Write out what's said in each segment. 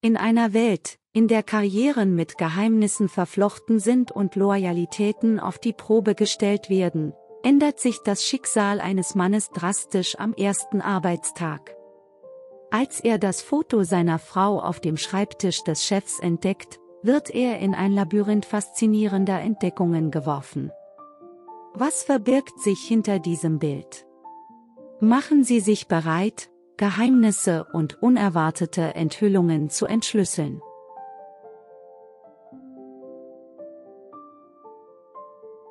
In einer Welt, in der Karrieren mit Geheimnissen verflochten sind und Loyalitäten auf die Probe gestellt werden, ändert sich das Schicksal eines Mannes drastisch am ersten Arbeitstag. Als er das Foto seiner Frau auf dem Schreibtisch des Chefs entdeckt, wird er in ein Labyrinth faszinierender Entdeckungen geworfen. Was verbirgt sich hinter diesem Bild? Machen Sie sich bereit, Geheimnisse und unerwartete Enthüllungen zu entschlüsseln.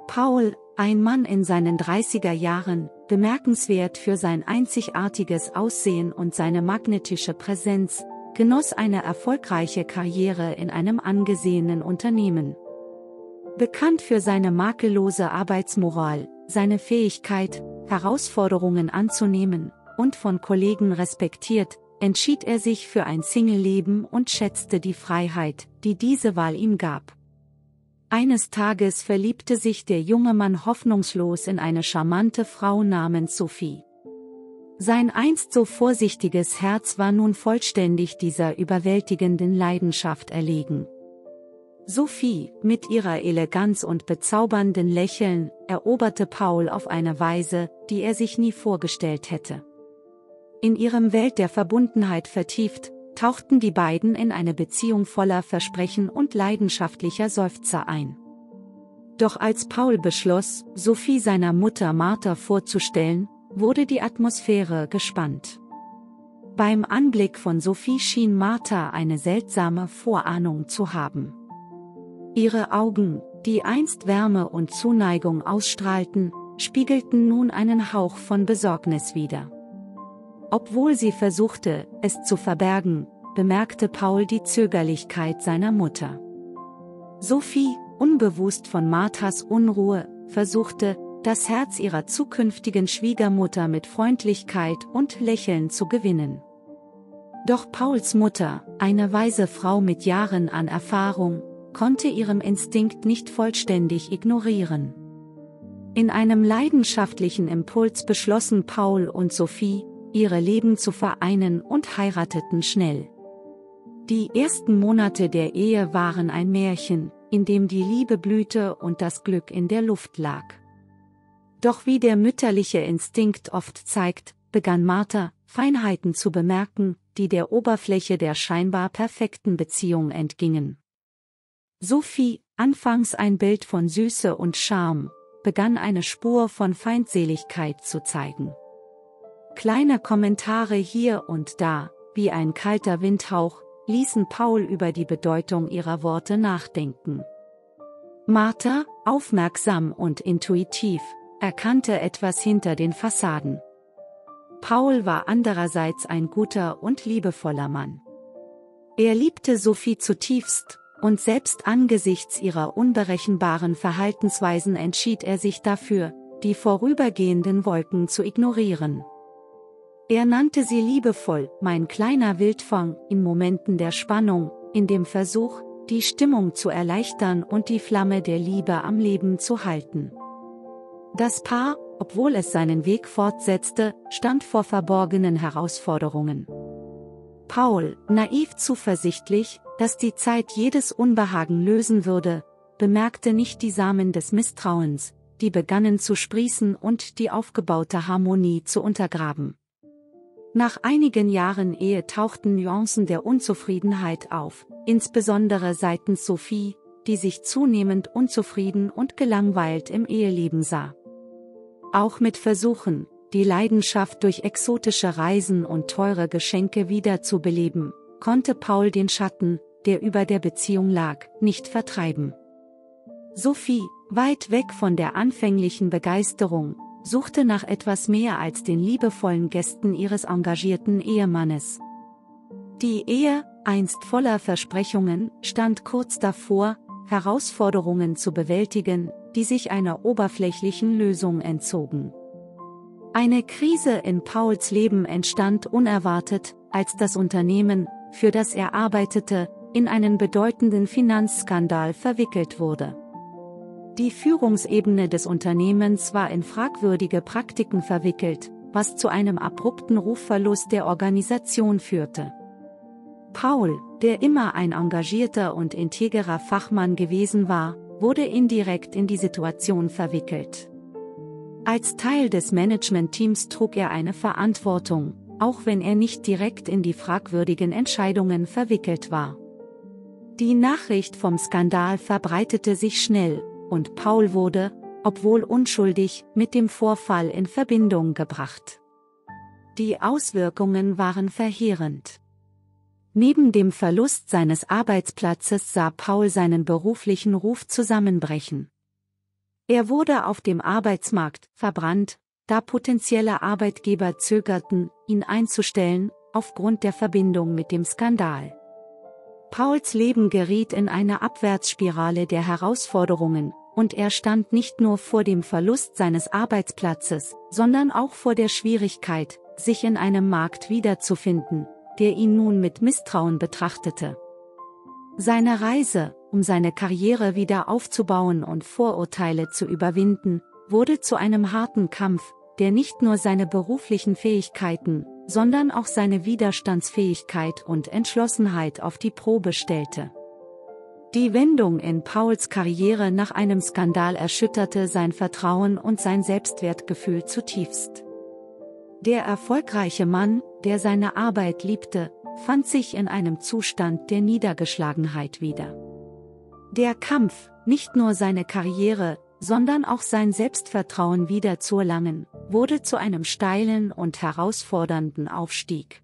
Paul, ein Mann in seinen 30er Jahren, bemerkenswert für sein einzigartiges Aussehen und seine magnetische Präsenz, genoss eine erfolgreiche Karriere in einem angesehenen Unternehmen. Bekannt für seine makellose Arbeitsmoral, seine Fähigkeit, Herausforderungen anzunehmen, und von Kollegen respektiert, entschied er sich für ein Single-Leben und schätzte die Freiheit, die diese Wahl ihm gab. Eines Tages verliebte sich der junge Mann hoffnungslos in eine charmante Frau namens Sophie. Sein einst so vorsichtiges Herz war nun vollständig dieser überwältigenden Leidenschaft erlegen. Sophie, mit ihrer Eleganz und bezaubernden Lächeln, eroberte Paul auf eine Weise, die er sich nie vorgestellt hätte. In ihrem Welt der Verbundenheit vertieft, tauchten die beiden in eine Beziehung voller Versprechen und leidenschaftlicher Seufzer ein. Doch als Paul beschloss, Sophie seiner Mutter Martha vorzustellen, wurde die Atmosphäre gespannt. Beim Anblick von Sophie schien Martha eine seltsame Vorahnung zu haben. Ihre Augen, die einst Wärme und Zuneigung ausstrahlten, spiegelten nun einen Hauch von Besorgnis wider. Obwohl sie versuchte, es zu verbergen, bemerkte Paul die Zögerlichkeit seiner Mutter. Sophie, unbewusst von Marthas Unruhe, versuchte, das Herz ihrer zukünftigen Schwiegermutter mit Freundlichkeit und Lächeln zu gewinnen. Doch Pauls Mutter, eine weise Frau mit Jahren an Erfahrung, konnte ihrem Instinkt nicht vollständig ignorieren. In einem leidenschaftlichen Impuls beschlossen Paul und Sophie, ihre Leben zu vereinen und heirateten schnell. Die ersten Monate der Ehe waren ein Märchen, in dem die Liebe blühte und das Glück in der Luft lag. Doch wie der mütterliche Instinkt oft zeigt, begann Martha, Feinheiten zu bemerken, die der Oberfläche der scheinbar perfekten Beziehung entgingen. Sophie, anfangs ein Bild von Süße und Charme, begann eine Spur von Feindseligkeit zu zeigen. Kleine Kommentare hier und da, wie ein kalter Windhauch, ließen Paul über die Bedeutung ihrer Worte nachdenken. Martha, aufmerksam und intuitiv, erkannte etwas hinter den Fassaden. Paul war andererseits ein guter und liebevoller Mann. Er liebte Sophie zutiefst, und selbst angesichts ihrer unberechenbaren Verhaltensweisen entschied er sich dafür, die vorübergehenden Wolken zu ignorieren. Er nannte sie liebevoll, mein kleiner Wildfang, in Momenten der Spannung, in dem Versuch, die Stimmung zu erleichtern und die Flamme der Liebe am Leben zu halten. Das Paar, obwohl es seinen Weg fortsetzte, stand vor verborgenen Herausforderungen. Paul, naiv zuversichtlich, dass die Zeit jedes Unbehagen lösen würde, bemerkte nicht die Samen des Misstrauens, die begannen zu sprießen und die aufgebaute Harmonie zu untergraben. Nach einigen Jahren Ehe tauchten Nuancen der Unzufriedenheit auf, insbesondere seitens Sophie, die sich zunehmend unzufrieden und gelangweilt im Eheleben sah. Auch mit Versuchen, die Leidenschaft durch exotische Reisen und teure Geschenke wiederzubeleben, konnte Paul den Schatten, der über der Beziehung lag, nicht vertreiben. Sophie, weit weg von der anfänglichen Begeisterung, suchte nach etwas mehr als den liebevollen Gästen ihres engagierten Ehemannes. Die Ehe, einst voller Versprechungen, stand kurz davor, Herausforderungen zu bewältigen, die sich einer oberflächlichen Lösung entzogen. Eine Krise in Pauls Leben entstand unerwartet, als das Unternehmen, für das er arbeitete, in einen bedeutenden Finanzskandal verwickelt wurde. Die Führungsebene des Unternehmens war in fragwürdige Praktiken verwickelt, was zu einem abrupten Rufverlust der Organisation führte. Paul, der immer ein engagierter und integerer Fachmann gewesen war, wurde indirekt in die Situation verwickelt. Als Teil des Managementteams trug er eine Verantwortung, auch wenn er nicht direkt in die fragwürdigen Entscheidungen verwickelt war. Die Nachricht vom Skandal verbreitete sich schnell, und Paul wurde, obwohl unschuldig, mit dem Vorfall in Verbindung gebracht. Die Auswirkungen waren verheerend. Neben dem Verlust seines Arbeitsplatzes sah Paul seinen beruflichen Ruf zusammenbrechen. Er wurde auf dem Arbeitsmarkt verbrannt, da potenzielle Arbeitgeber zögerten, ihn einzustellen, aufgrund der Verbindung mit dem Skandal. Pauls Leben geriet in eine Abwärtsspirale der Herausforderungen, und er stand nicht nur vor dem Verlust seines Arbeitsplatzes, sondern auch vor der Schwierigkeit, sich in einem Markt wiederzufinden, der ihn nun mit Misstrauen betrachtete. Seine Reise, um seine Karriere wieder aufzubauen und Vorurteile zu überwinden, wurde zu einem harten Kampf, der nicht nur seine beruflichen Fähigkeiten, sondern auch seine Widerstandsfähigkeit und Entschlossenheit auf die Probe stellte. Die Wendung in Pauls Karriere nach einem Skandal erschütterte sein Vertrauen und sein Selbstwertgefühl zutiefst. Der erfolgreiche Mann, der seine Arbeit liebte, fand sich in einem Zustand der Niedergeschlagenheit wieder. Der Kampf, nicht nur seine Karriere, sondern auch sein Selbstvertrauen wiederzuerlangen, wurde zu einem steilen und herausfordernden Aufstieg.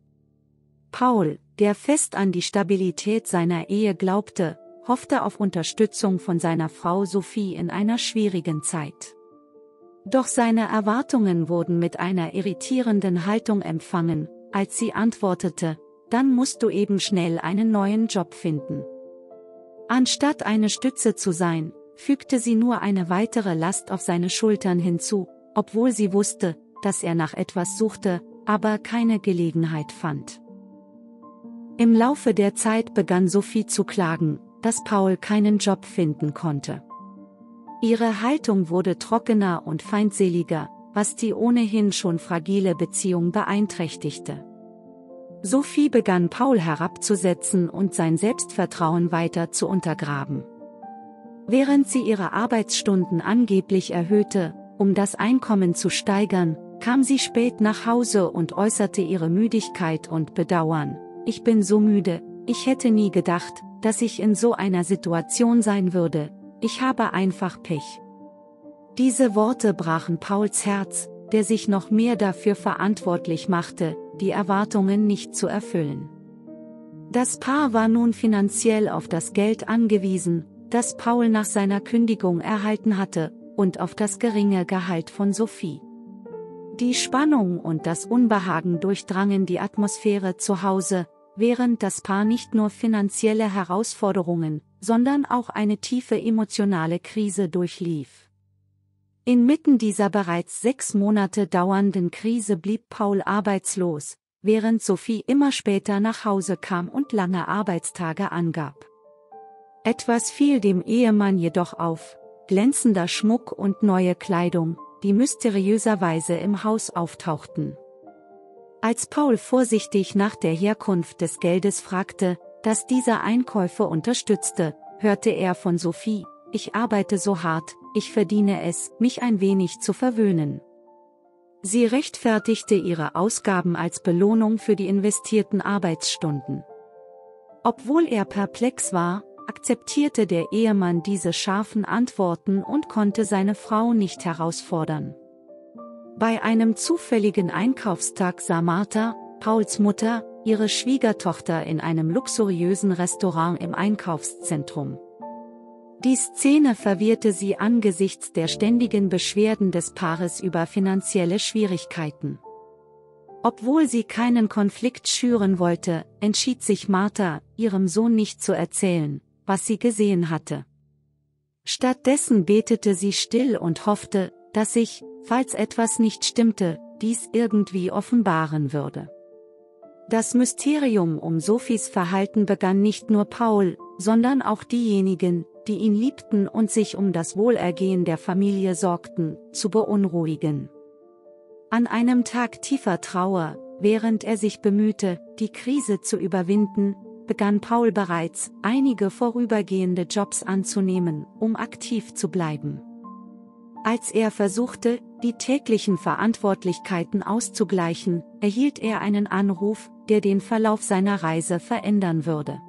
Paul, der fest an die Stabilität seiner Ehe glaubte, hoffte auf Unterstützung von seiner Frau Sophie in einer schwierigen Zeit. Doch seine Erwartungen wurden mit einer irritierenden Haltung empfangen, als sie antwortete: „Dann musst du eben schnell einen neuen Job finden." Anstatt eine Stütze zu sein, fügte sie nur eine weitere Last auf seine Schultern hinzu, obwohl sie wusste, dass er nach etwas suchte, aber keine Gelegenheit fand. Im Laufe der Zeit begann Sophie zu klagen, dass Paul keinen Job finden konnte. Ihre Haltung wurde trockener und feindseliger, was die ohnehin schon fragile Beziehung beeinträchtigte. Sophie begann Paul herabzusetzen und sein Selbstvertrauen weiter zu untergraben. Während sie ihre Arbeitsstunden angeblich erhöhte, um das Einkommen zu steigern, kam sie spät nach Hause und äußerte ihre Müdigkeit und Bedauern: „Ich bin so müde, ich hätte nie gedacht, dass ich in so einer Situation sein würde, ich habe einfach Pech." Diese Worte brachen Pauls Herz, der sich noch mehr dafür verantwortlich machte, die Erwartungen nicht zu erfüllen. Das Paar war nun finanziell auf das Geld angewiesen, das Paul nach seiner Kündigung erhalten hatte, und auf das geringe Gehalt von Sophie. Die Spannung und das Unbehagen durchdrangen die Atmosphäre zu Hause, während das Paar nicht nur finanzielle Herausforderungen, sondern auch eine tiefe emotionale Krise durchlief. Inmitten dieser bereits 6 Monate dauernden Krise blieb Paul arbeitslos, während Sophie immer später nach Hause kam und lange Arbeitstage angab. Etwas fiel dem Ehemann jedoch auf: glänzender Schmuck und neue Kleidung, die mysteriöserweise im Haus auftauchten. Als Paul vorsichtig nach der Herkunft des Geldes fragte, das diese Einkäufe unterstützte, hörte er von Sophie: „Ich arbeite so hart, ich verdiene es, mich ein wenig zu verwöhnen." Sie rechtfertigte ihre Ausgaben als Belohnung für die investierten Arbeitsstunden. Obwohl er perplex war, akzeptierte der Ehemann diese scharfen Antworten und konnte seine Frau nicht herausfordern. Bei einem zufälligen Einkaufstag sah Martha, Pauls Mutter, ihre Schwiegertochter in einem luxuriösen Restaurant im Einkaufszentrum. Die Szene verwirrte sie angesichts der ständigen Beschwerden des Paares über finanzielle Schwierigkeiten. Obwohl sie keinen Konflikt schüren wollte, entschied sich Martha, ihrem Sohn nicht zu erzählen, was sie gesehen hatte. Stattdessen betete sie still und hoffte, dass sich, falls etwas nicht stimmte, dies irgendwie offenbaren würde. Das Mysterium um Sophies Verhalten begann nicht nur Paul, sondern auch diejenigen, die ihn liebten und sich um das Wohlergehen der Familie sorgten, zu beunruhigen. An einem Tag tiefer Trauer, während er sich bemühte, die Krise zu überwinden, begann Paul bereits, einige vorübergehende Jobs anzunehmen, um aktiv zu bleiben. Als er versuchte, die täglichen Verantwortlichkeiten auszugleichen, erhielt er einen Anruf, der den Verlauf seiner Reise verändern würde.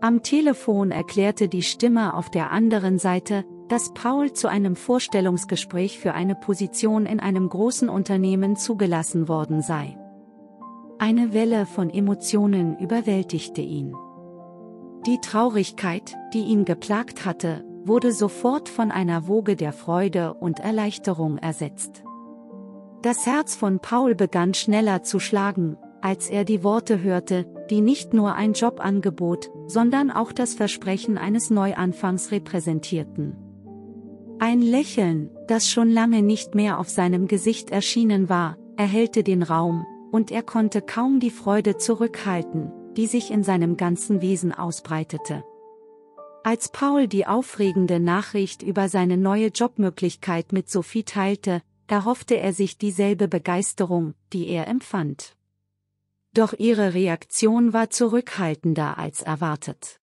Am Telefon erklärte die Stimme auf der anderen Seite, dass Paul zu einem Vorstellungsgespräch für eine Position in einem großen Unternehmen zugelassen worden sei. Eine Welle von Emotionen überwältigte ihn. Die Traurigkeit, die ihn geplagt hatte, wurde sofort von einer Woge der Freude und Erleichterung ersetzt. Das Herz von Paul begann schneller zu schlagen, als er die Worte hörte, die nicht nur ein Jobangebot, sondern auch das Versprechen eines Neuanfangs repräsentierten. Ein Lächeln, das schon lange nicht mehr auf seinem Gesicht erschienen war, erhellte den Raum, und er konnte kaum die Freude zurückhalten, die sich in seinem ganzen Wesen ausbreitete. Als Paul die aufregende Nachricht über seine neue Jobmöglichkeit mit Sophie teilte, erhoffte er sich dieselbe Begeisterung, die er empfand. Doch ihre Reaktion war zurückhaltender als erwartet.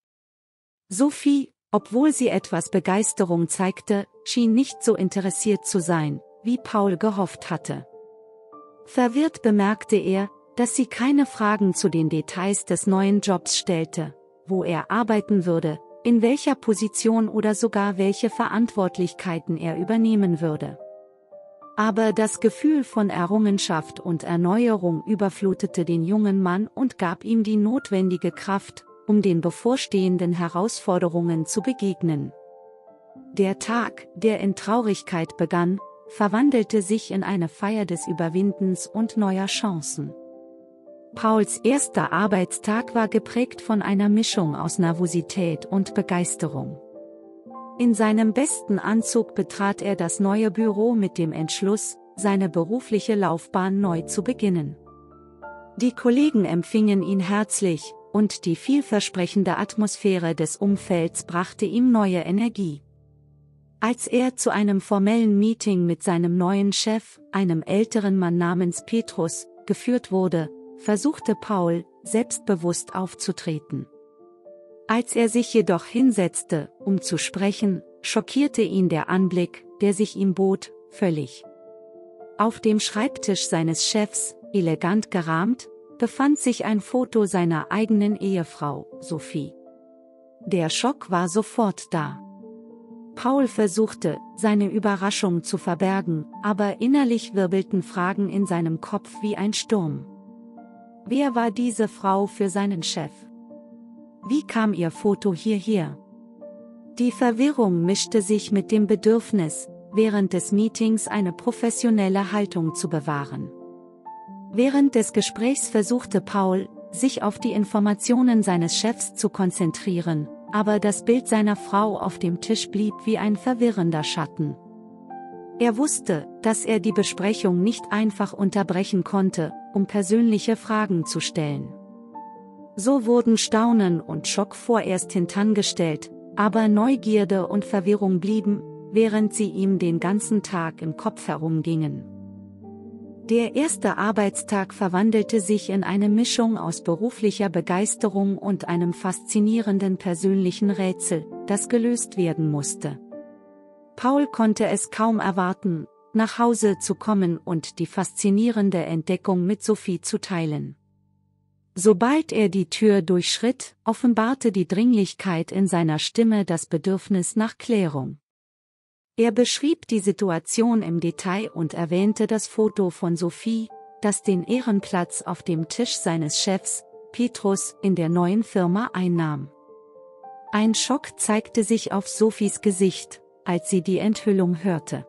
Sophie, obwohl sie etwas Begeisterung zeigte, schien nicht so interessiert zu sein, wie Paul gehofft hatte. Verwirrt bemerkte er, dass sie keine Fragen zu den Details des neuen Jobs stellte, wo er arbeiten würde, in welcher Position oder sogar welche Verantwortlichkeiten er übernehmen würde. Aber das Gefühl von Errungenschaft und Erneuerung überflutete den jungen Mann und gab ihm die notwendige Kraft, um den bevorstehenden Herausforderungen zu begegnen. Der Tag, der in Traurigkeit begann, verwandelte sich in eine Feier des Überwindens und neuer Chancen. Pauls erster Arbeitstag war geprägt von einer Mischung aus Nervosität und Begeisterung. In seinem besten Anzug betrat er das neue Büro mit dem Entschluss, seine berufliche Laufbahn neu zu beginnen. Die Kollegen empfingen ihn herzlich, und die vielversprechende Atmosphäre des Umfelds brachte ihm neue Energie. Als er zu einem formellen Meeting mit seinem neuen Chef, einem älteren Mann namens Petrus, geführt wurde, versuchte Paul, selbstbewusst aufzutreten. Als er sich jedoch hinsetzte, um zu sprechen, schockierte ihn der Anblick, der sich ihm bot, völlig. Auf dem Schreibtisch seines Chefs, elegant gerahmt, befand sich ein Foto seiner eigenen Ehefrau, Sophie. Der Schock war sofort da. Paul versuchte, seine Überraschung zu verbergen, aber innerlich wirbelten Fragen in seinem Kopf wie ein Sturm. Wer war diese Frau für seinen Chef? Wie kam ihr Foto hierher? Die Verwirrung mischte sich mit dem Bedürfnis, während des Meetings eine professionelle Haltung zu bewahren. Während des Gesprächs versuchte Paul, sich auf die Informationen seines Chefs zu konzentrieren, aber das Bild seiner Frau auf dem Tisch blieb wie ein verwirrender Schatten. Er wusste, dass er die Besprechung nicht einfach unterbrechen konnte, um persönliche Fragen zu stellen. So wurden Staunen und Schock vorerst hintangestellt, aber Neugierde und Verwirrung blieben, während sie ihm den ganzen Tag im Kopf herumgingen. Der erste Arbeitstag verwandelte sich in eine Mischung aus beruflicher Begeisterung und einem faszinierenden persönlichen Rätsel, das gelöst werden musste. Paul konnte es kaum erwarten, nach Hause zu kommen und die faszinierende Entdeckung mit Sophie zu teilen. Sobald er die Tür durchschritt, offenbarte die Dringlichkeit in seiner Stimme das Bedürfnis nach Klärung. Er beschrieb die Situation im Detail und erwähnte das Foto von Sophie, das den Ehrenplatz auf dem Tisch seines Chefs, Petrus, in der neuen Firma einnahm. Ein Schock zeigte sich auf Sophies Gesicht, als sie die Enthüllung hörte.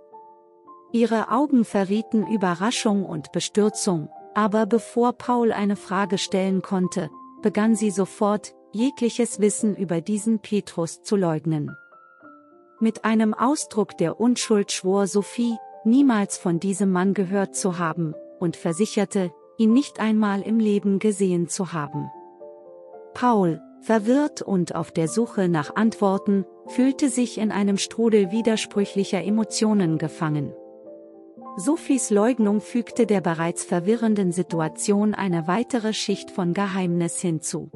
Ihre Augen verrieten Überraschung und Bestürzung. Aber bevor Paul eine Frage stellen konnte, begann sie sofort, jegliches Wissen über diesen Petrus zu leugnen. Mit einem Ausdruck der Unschuld schwor Sophie, niemals von diesem Mann gehört zu haben, und versicherte, ihn nicht einmal im Leben gesehen zu haben. Paul, verwirrt und auf der Suche nach Antworten, fühlte sich in einem Strudel widersprüchlicher Emotionen gefangen. Sophies Leugnung fügte der bereits verwirrenden Situation eine weitere Schicht von Geheimnis hinzu.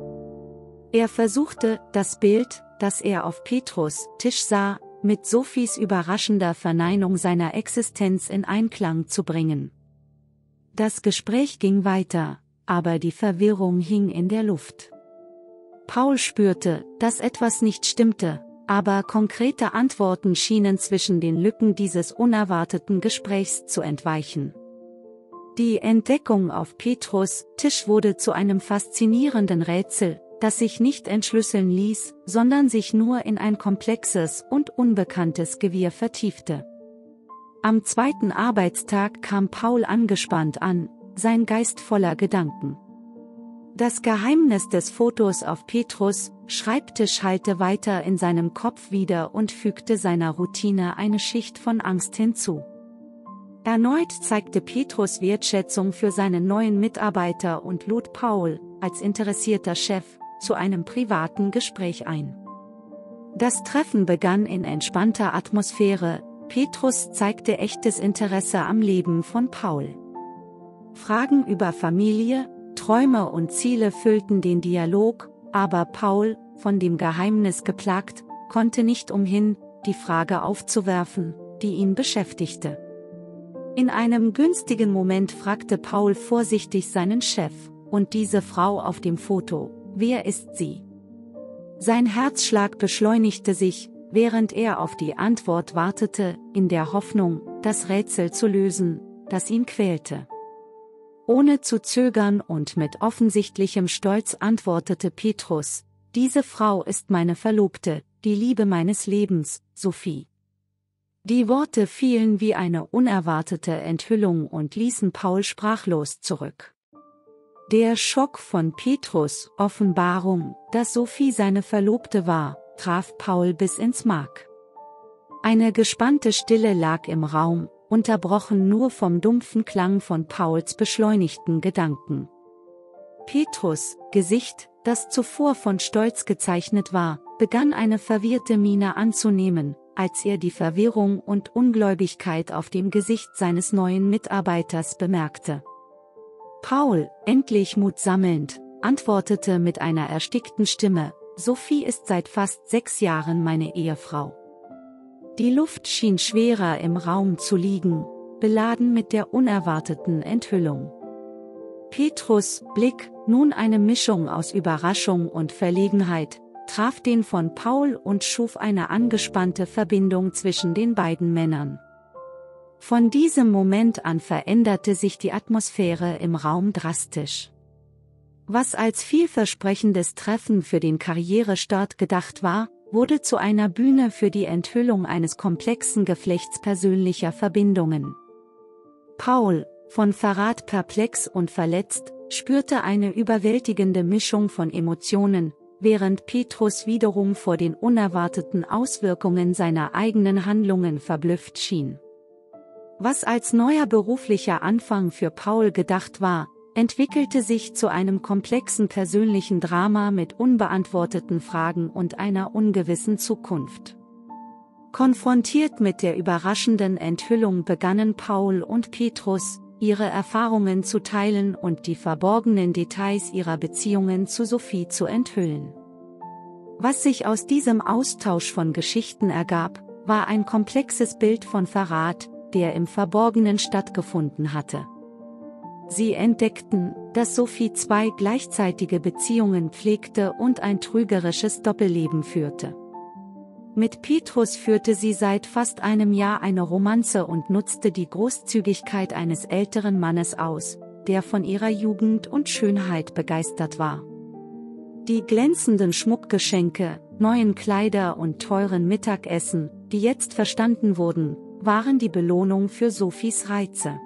Er versuchte, das Bild, das er auf Petrus' Tisch sah, mit Sophies überraschender Verneinung seiner Existenz in Einklang zu bringen. Das Gespräch ging weiter, aber die Verwirrung hing in der Luft. Paul spürte, dass etwas nicht stimmte, aber konkrete Antworten schienen zwischen den Lücken dieses unerwarteten Gesprächs zu entweichen. Die Entdeckung auf Petrus' Tisch wurde zu einem faszinierenden Rätsel, das sich nicht entschlüsseln ließ, sondern sich nur in ein komplexes und unbekanntes Gewirr vertiefte. Am zweiten Arbeitstag kam Paul angespannt an, sein Geist voller Gedanken. Das Geheimnis des Fotos auf Petrus' Schreibtisch hallte weiter in seinem Kopf wider und fügte seiner Routine eine Schicht von Angst hinzu. Erneut zeigte Petrus Wertschätzung für seinen neuen Mitarbeiter und lud Paul, als interessierter Chef, zu einem privaten Gespräch ein. Das Treffen begann in entspannter Atmosphäre, Petrus zeigte echtes Interesse am Leben von Paul. Fragen über Familie, Träume und Ziele füllten den Dialog, aber Paul, von dem Geheimnis geplagt, konnte nicht umhin, die Frage aufzuwerfen, die ihn beschäftigte. In einem günstigen Moment fragte Paul vorsichtig seinen Chef: Und diese Frau auf dem Foto, wer ist sie? Sein Herzschlag beschleunigte sich, während er auf die Antwort wartete, in der Hoffnung, das Rätsel zu lösen, das ihn quälte. Ohne zu zögern und mit offensichtlichem Stolz antwortete Petrus: Diese Frau ist meine Verlobte, die Liebe meines Lebens, Sophie. Die Worte fielen wie eine unerwartete Enthüllung und ließen Paul sprachlos zurück. Der Schock von Petrus' Offenbarung, dass Sophie seine Verlobte war, traf Paul bis ins Mark. Eine gespannte Stille lag im Raum, unterbrochen nur vom dumpfen Klang von Pauls beschleunigten Gedanken. Petrus' Gesicht, das zuvor von Stolz gezeichnet war, begann eine verwirrte Miene anzunehmen, als er die Verwirrung und Ungläubigkeit auf dem Gesicht seines neuen Mitarbeiters bemerkte. Paul, endlich Mut sammelnd, antwortete mit einer erstickten Stimme: Sophie ist seit fast 6 Jahren meine Ehefrau. Die Luft schien schwerer im Raum zu liegen, beladen mit der unerwarteten Enthüllung. Petrus' Blick, nun eine Mischung aus Überraschung und Verlegenheit, traf den von Paul und schuf eine angespannte Verbindung zwischen den beiden Männern. Von diesem Moment an veränderte sich die Atmosphäre im Raum drastisch. Was als vielversprechendes Treffen für den Karrierestart gedacht war, wurde zu einer Bühne für die Enthüllung eines komplexen Geflechts persönlicher Verbindungen. Paul, von Verrat perplex und verletzt, spürte eine überwältigende Mischung von Emotionen, während Petrus wiederum vor den unerwarteten Auswirkungen seiner eigenen Handlungen verblüfft schien. Was als neuer beruflicher Anfang für Paul gedacht war, entwickelte sich zu einem komplexen persönlichen Drama mit unbeantworteten Fragen und einer ungewissen Zukunft. Konfrontiert mit der überraschenden Enthüllung begannen Paul und Petrus, ihre Erfahrungen zu teilen und die verborgenen Details ihrer Beziehungen zu Sophie zu enthüllen. Was sich aus diesem Austausch von Geschichten ergab, war ein komplexes Bild von Verrat, der im Verborgenen stattgefunden hatte. Sie entdeckten, dass Sophie 2 gleichzeitige Beziehungen pflegte und ein trügerisches Doppelleben führte. Mit Petrus führte sie seit fast einem Jahr eine Romanze und nutzte die Großzügigkeit eines älteren Mannes aus, der von ihrer Jugend und Schönheit begeistert war. Die glänzenden Schmuckgeschenke, neuen Kleider und teuren Mittagessen, die jetzt verstanden wurden, waren die Belohnung für Sophies Reize.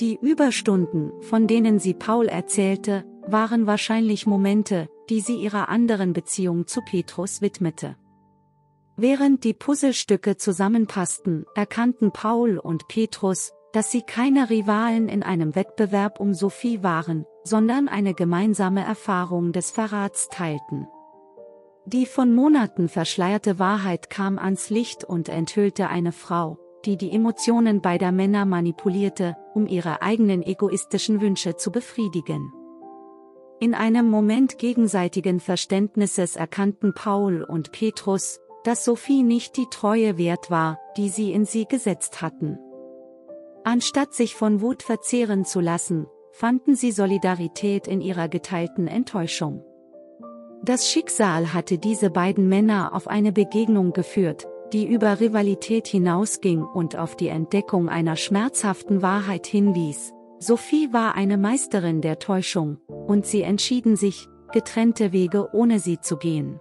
Die Überstunden, von denen sie Paul erzählte, waren wahrscheinlich Momente, die sie ihrer anderen Beziehung zu Petrus widmete. Während die Puzzlestücke zusammenpassten, erkannten Paul und Petrus, dass sie keine Rivalen in einem Wettbewerb um Sophie waren, sondern eine gemeinsame Erfahrung des Verrats teilten. Die von Monaten verschleierte Wahrheit kam ans Licht und enthüllte eine Frau, die die Emotionen beider Männer manipulierte, um ihre eigenen egoistischen Wünsche zu befriedigen. In einem Moment gegenseitigen Verständnisses erkannten Paul und Petrus, dass Sophie nicht die Treue wert war, die sie in sie gesetzt hatten. Anstatt sich von Wut verzehren zu lassen, fanden sie Solidarität in ihrer geteilten Enttäuschung. Das Schicksal hatte diese beiden Männer auf eine Begegnung geführt, die über Rivalität hinausging und auf die Entdeckung einer schmerzhaften Wahrheit hinwies. Sophie war eine Meisterin der Täuschung, und sie entschieden sich, getrennte Wege ohne sie zu gehen.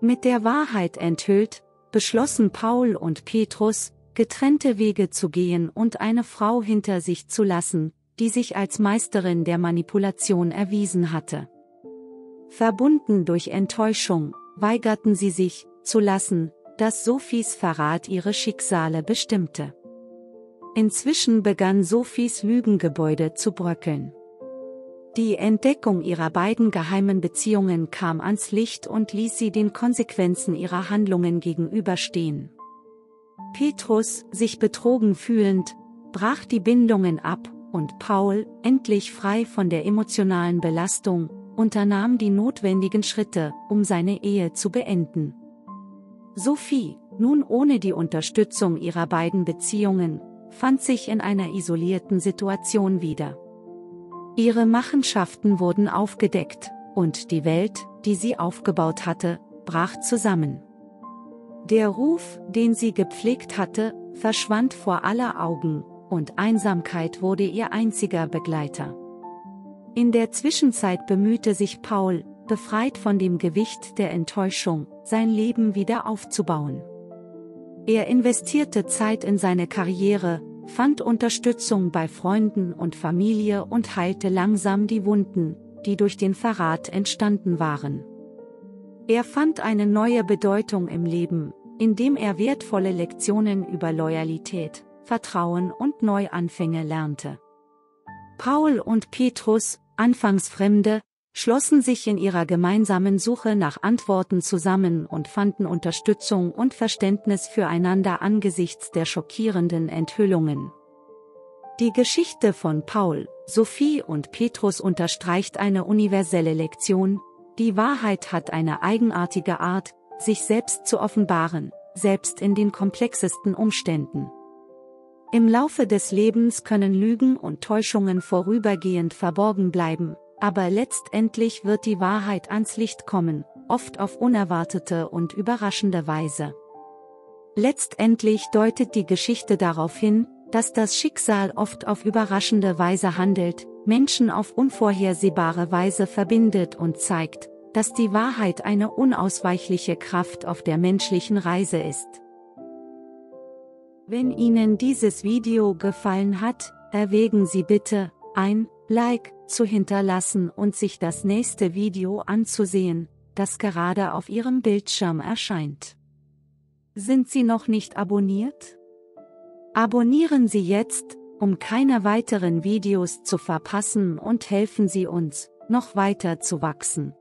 Mit der Wahrheit enthüllt, beschlossen Paul und Petrus, getrennte Wege zu gehen und eine Frau hinter sich zu lassen, die sich als Meisterin der Manipulation erwiesen hatte. Verbunden durch Enttäuschung, weigerten sie sich, zu lassen, dass Sophies Verrat ihre Schicksale bestimmte. Inzwischen begann Sophies Lügengebäude zu bröckeln. Die Entdeckung ihrer beiden geheimen Beziehungen kam ans Licht und ließ sie den Konsequenzen ihrer Handlungen gegenüberstehen. Petrus, sich betrogen fühlend, brach die Bindungen ab, und Paul, endlich frei von der emotionalen Belastung, unternahm die notwendigen Schritte, um seine Ehe zu beenden. Sophie, nun ohne die Unterstützung ihrer beiden Beziehungen, fand sich in einer isolierten Situation wieder. Ihre Machenschaften wurden aufgedeckt, und die Welt, die sie aufgebaut hatte, brach zusammen. Der Ruf, den sie gepflegt hatte, verschwand vor aller Augen, und Einsamkeit wurde ihr einziger Begleiter. In der Zwischenzeit bemühte sich Paul, befreit von dem Gewicht der Enttäuschung, sein Leben wieder aufzubauen. Er investierte Zeit in seine Karriere, fand Unterstützung bei Freunden und Familie und heilte langsam die Wunden, die durch den Verrat entstanden waren. Er fand eine neue Bedeutung im Leben, indem er wertvolle Lektionen über Loyalität, Vertrauen und Neuanfänge lernte. Paul und Petrus, anfangs Fremde, schlossen sich in ihrer gemeinsamen Suche nach Antworten zusammen und fanden Unterstützung und Verständnis füreinander angesichts der schockierenden Enthüllungen. Die Geschichte von Paul, Sophie und Petrus unterstreicht eine universelle Lektion: Die Wahrheit hat eine eigenartige Art, sich selbst zu offenbaren, selbst in den komplexesten Umständen. Im Laufe des Lebens können Lügen und Täuschungen vorübergehend verborgen bleiben, aber letztendlich wird die Wahrheit ans Licht kommen, oft auf unerwartete und überraschende Weise. Letztendlich deutet die Geschichte darauf hin, dass das Schicksal oft auf überraschende Weise handelt, Menschen auf unvorhersehbare Weise verbindet und zeigt, dass die Wahrheit eine unausweichliche Kraft auf der menschlichen Reise ist. Wenn Ihnen dieses Video gefallen hat, erwägen Sie bitte, ein Like zu hinterlassen und sich das nächste Video anzusehen, das gerade auf Ihrem Bildschirm erscheint. Sind Sie noch nicht abonniert? Abonnieren Sie jetzt, um keine weiteren Videos zu verpassen, und helfen Sie uns, noch weiter zu wachsen.